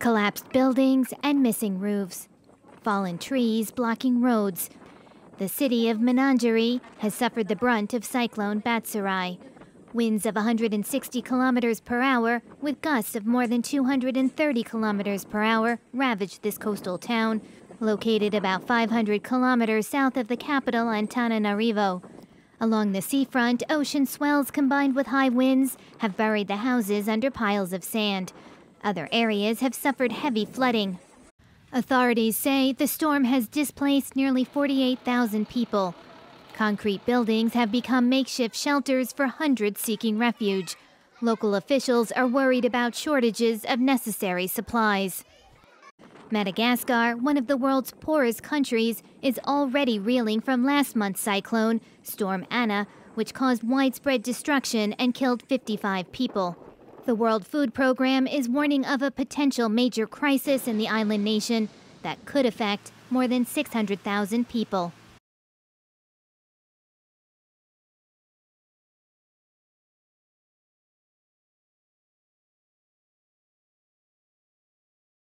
collapsed buildings and missing roofs, fallen trees blocking roads. The city of Mananjary has suffered the brunt of Cyclone Batsirai. Winds of 160 kilometers per hour with gusts of more than 230 kilometers per hour ravaged this coastal town, located about 500 kilometers south of the capital, Antananarivo. Along the seafront, ocean swells combined with high winds have buried the houses under piles of sand. Other areas have suffered heavy flooding. Authorities say the storm has displaced nearly 48,000 people. Concrete buildings have become makeshift shelters for hundreds seeking refuge. Local officials are worried about shortages of necessary supplies. Madagascar, one of the world's poorest countries, is already reeling from last month's cyclone, Storm Anna, which caused widespread destruction and killed 55 people. The World Food Program is warning of a potential major crisis in the island nation that could affect more than 600,000 people.